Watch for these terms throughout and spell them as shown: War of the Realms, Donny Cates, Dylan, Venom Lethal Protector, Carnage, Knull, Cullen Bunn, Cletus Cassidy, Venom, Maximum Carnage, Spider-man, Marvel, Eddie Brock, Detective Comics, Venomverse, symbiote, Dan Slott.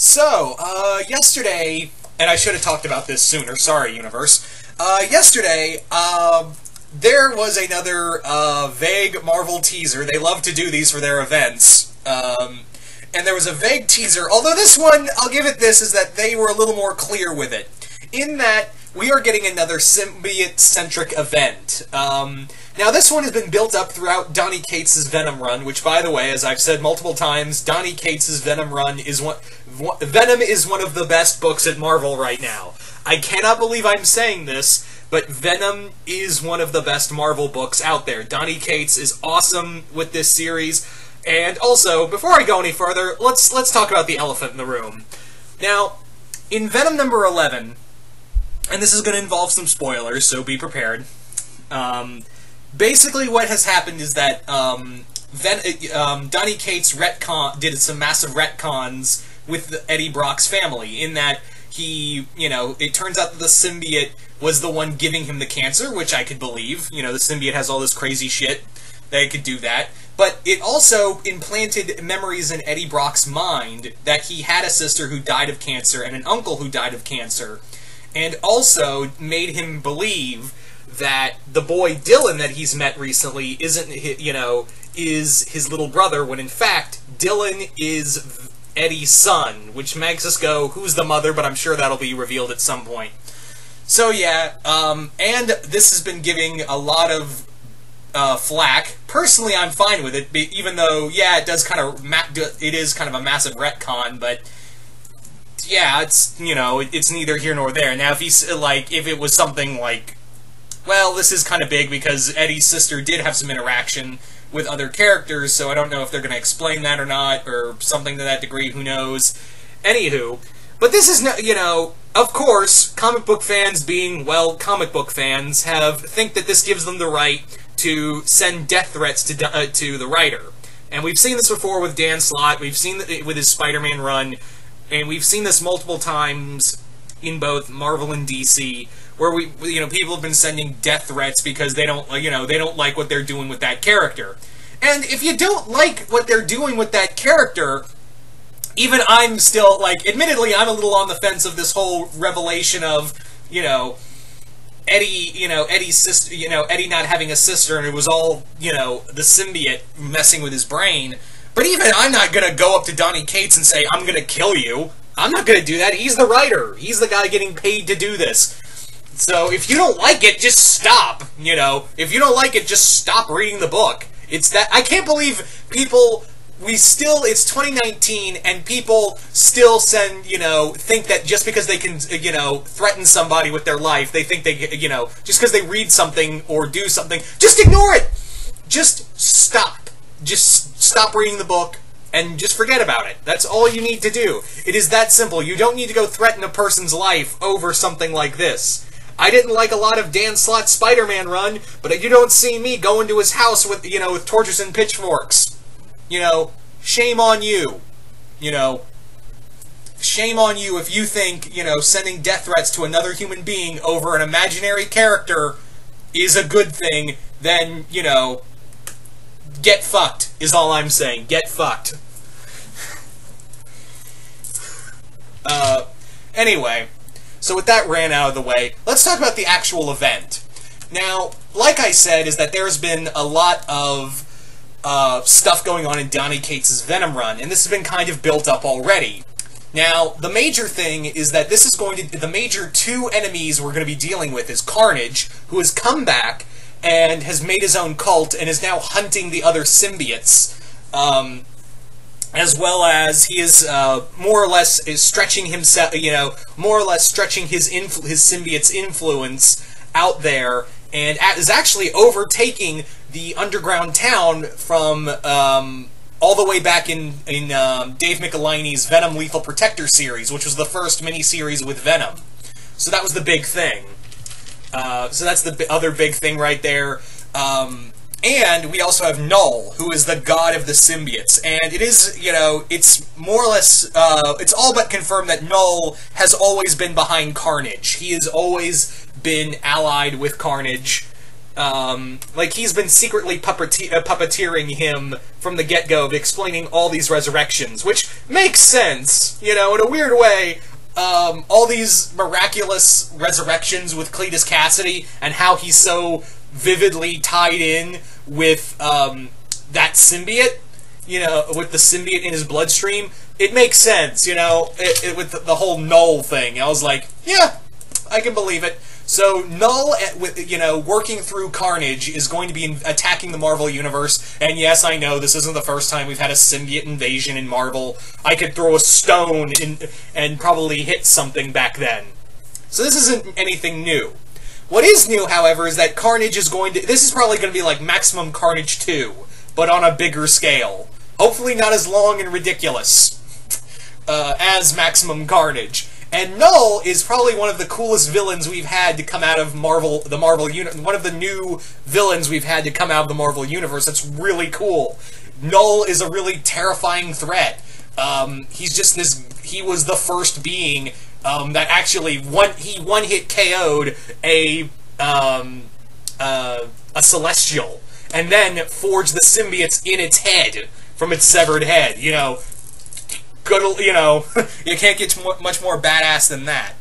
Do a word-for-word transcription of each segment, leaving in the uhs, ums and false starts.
So, uh, yesterday, and I should have talked about this sooner, sorry, universe. Uh, yesterday, um, there was another, uh, vague Marvel teaser. They love to do these for their events. Um, and there was a vague teaser, although this one, I'll give it this, is that they were a little more clear with it. In that, we are getting another symbiote-centric event. Um, now, this one has been built up throughout Donny Cates' Venom run, which, by the way, as I've said multiple times, Donny Cates' Venom run is one... Venom is one of the best books at Marvel right now. I cannot believe I'm saying this, but Venom is one of the best Marvel books out there. Donny Cates is awesome with this series. And also, before I go any further, let's, let's talk about the elephant in the room. Now, in Venom number eleven... and this is going to involve some spoilers, so be prepared. Um, basically, what has happened is that um, Ven um, Donny Cates retcon did some massive retcons with the Eddie Brock's family. In that he, you know, it turns out that the symbiote was the one giving him the cancer, which I could believe. You know, the symbiote has all this crazy shit that it could do that. But it also implanted memories in Eddie Brock's mind that he had a sister who died of cancer and an uncle who died of cancer. And also made him believe that the boy Dylan that he's met recently isn't, you know, is his little brother, when in fact, Dylan is Eddie's son, which makes us go, who's the mother? But I'm sure that'll be revealed at some point. So yeah, um, and this has been giving a lot of uh, flack. Personally, I'm fine with it, even though, yeah, it does kind of, ma it is kind of a massive retcon, but... yeah, it's, you know, it's neither here nor there. Now, if he's, like, if it was something like, well, this is kind of big because Eddie's sister did have some interaction with other characters, so I don't know if they're going to explain that or not, or something to that degree, who knows. Anywho, but this is, no, you know, of course, comic book fans being, well, comic book fans, have, think that this gives them the right to send death threats to, uh, to the writer. And we've seen this before with Dan Slott, we've seen it with his Spider-Man run, and we've seen this multiple times in both Marvel and D C, where we, you know, people have been sending death threats because they don't, you know, they don't like what they're doing with that character. And if you don't like what they're doing with that character, even I'm still, like, admittedly, I'm a little on the fence of this whole revelation of, you know, Eddie, you know, Eddie's sister, you know, Eddie not having a sister, and it was all, you know, the symbiote messing with his brain. But even I'm not going to go up to Donny Cates and say, I'm going to kill you. I'm not going to do that. He's the writer. He's the guy getting paid to do this. So if you don't like it, just stop. You know, if you don't like it, just stop reading the book. It's that, I can't believe people, we still, it's twenty nineteen, and people still send, you know, think that just because they can, you know, threaten somebody with their life, they think they, you know, just because they read something or do something, just ignore it. Just stop. Just stop reading the book and just forget about it. That's all you need to do. It is that simple. You don't need to go threaten a person's life over something like this. I didn't like a lot of Dan Slott's Spider-Man run, but you don't see me going to his house with, you know, with torches and pitchforks. You know, shame on you. You know, shame on you if you think, you know, sending death threats to another human being over an imaginary character is a good thing. Then, you know... get fucked, is all I'm saying. Get fucked. uh, anyway, so with that ran out of the way, let's talk about the actual event. Now, like I said, is that there's been a lot of uh, stuff going on in Donny Cates' Venom run, and this has been kind of built up already. Now, the major thing is that this is going to... the major two enemies we're going to be dealing with is Carnage, who has come back and has made his own cult, and is now hunting the other symbiotes, um, as well as he is uh, more or less is stretching himself, you know, more or less stretching his influ his symbiote's influence out there, and is actually overtaking the underground town from um, all the way back in in um, Dave McElhinney's Venom Lethal Protector series, which was the first miniseries with Venom. So that was the big thing. Uh, so that's the b other big thing right there. Um, and we also have Knull, who is the god of the symbiotes. And it is, you know, it's more or less, uh, it's all but confirmed that Knull has always been behind Carnage. He has always been allied with Carnage. Um, like, he's been secretly puppete uh, puppeteering him from the get-go of explaining all these resurrections, which makes sense, you know, in a weird way. Um, all these miraculous resurrections with Cletus Cassidy and how he's so vividly tied in with um, that symbiote, you know, with the symbiote in his bloodstream, it makes sense, you know, it, it, with the, the whole Knull thing. I was like, yeah, I can believe it. So Knull, with, you know, working through Carnage, is going to be attacking the Marvel Universe, and yes, I know, this isn't the first time we've had a symbiote invasion in Marvel. I could throw a stone in, and probably hit something back then. So this isn't anything new. What is new, however, is that Carnage is going to... This is probably going to be like Maximum Carnage two, but on a bigger scale. Hopefully not as long and ridiculous uh, as Maximum Carnage. And Knull is probably one of the coolest villains we've had to come out of Marvel, the Marvel uni- one of the new villains we've had to come out of the Marvel Universe. That's really cool. Knull is a really terrifying threat. Um, he's just this, he was the first being um, that actually, one, he one-hit K O'd a, um, uh, a Celestial, and then forged the symbiotes in its head, from its severed head, you know. Good, you know, you can't get much more badass than that.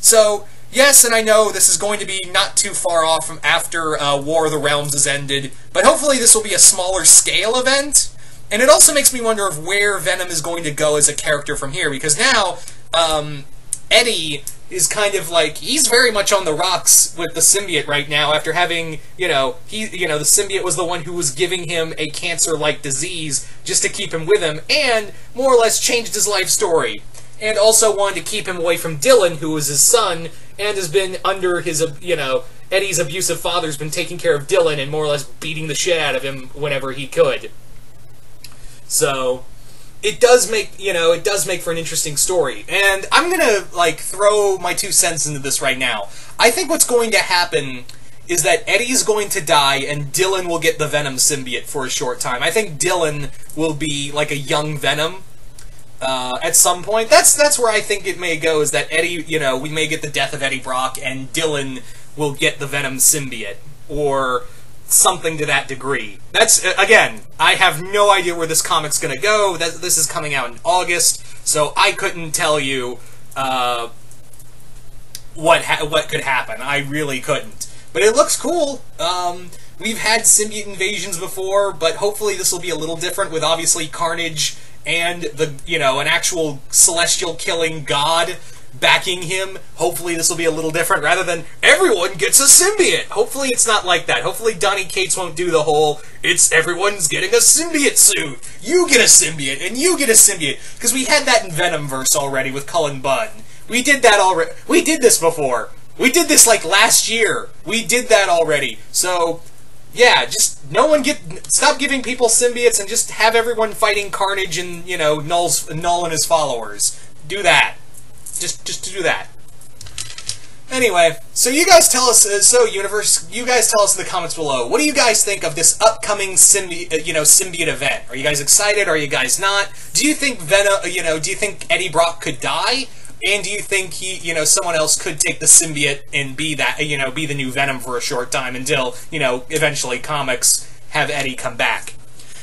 So, yes, and I know this is going to be not too far off from after uh, War of the Realms has ended, but hopefully this will be a smaller scale event, and it also makes me wonder of where Venom is going to go as a character from here, because now, um, Eddie is kind of like, he's very much on the rocks with the symbiote right now after having, you know, he, you know, the symbiote was the one who was giving him a cancer-like disease just to keep him with him, and more or less changed his life story, and also wanted to keep him away from Dylan, who was his son, and has been under his, you know, Eddie's abusive father's been taking care of Dylan and more or less beating the shit out of him whenever he could. So... It does make, you know, it does make for an interesting story. And I'm going to, like, throw my two cents into this right now. I think what's going to happen is that Eddie's going to die and Dylan will get the Venom symbiote for a short time. I think Dylan will be, like, a young Venom uh, at some point. That's, that's where I think it may go, is that Eddie, you know, we may get the death of Eddie Brock and Dylan will get the Venom symbiote, or something to that degree. That's, again, I have no idea where this comic's gonna go. That this is coming out in August, so I couldn't tell you uh, what ha what could happen. I really couldn't. But it looks cool. Um, we've had symbiote invasions before, but hopefully this will be a little different. With obviously Carnage and the you know an actual celestial killing god backing him, hopefully this will be a little different, rather than everyone gets a symbiote. Hopefully it's not like that. Hopefully Donny Cates won't do the whole, it's everyone's getting a symbiote suit. You get a symbiote, and you get a symbiote. Because we had that in Venomverse already with Cullen Bunn. We did that already. We did this before. We did this, like, last year. We did that already. So, yeah, just no one get... Stop giving people symbiotes and just have everyone fighting Carnage and, you know, Knull's, Knull and his followers. Do that. Just, just to do that. Anyway, so you guys tell us. Uh, so universe, you guys tell us in the comments below. What do you guys think of this upcoming symbiote, uh, you know, symbiote event? Are you guys excited? Are you guys not? Do you think Venom, you know, do you think Eddie Brock could die? And do you think he, you know, someone else could take the symbiote and be that, you know, be the new Venom for a short time until, you know, eventually comics have Eddie come back?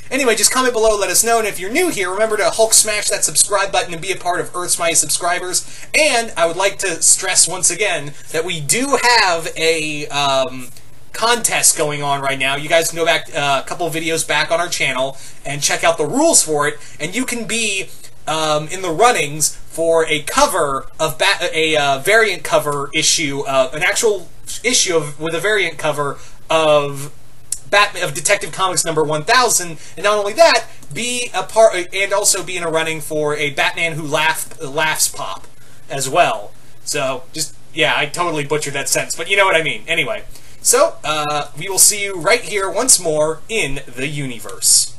Anyway, just comment below, let us know, and if you're new here, remember to Hulk smash that subscribe button and be a part of Earth's Mighty Subscribers. And I would like to stress once again that we do have a um, contest going on right now. You guys can go back uh, a couple videos back on our channel and check out the rules for it, and you can be um, in the runnings for a cover of ba a uh, variant cover issue, uh, an actual issue of, with a variant cover of... Batman of Detective Comics number one thousand, and not only that, be a part, and also be in a running for a Batman Who Laugh, Laughs pop as well. So, just, yeah, I totally butchered that sentence, but you know what I mean. Anyway, so, uh, we will see you right here once more in the universe.